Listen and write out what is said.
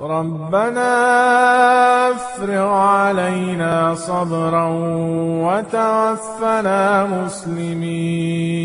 ربنا افرغ علينا صبرا وتوفنا مسلمين.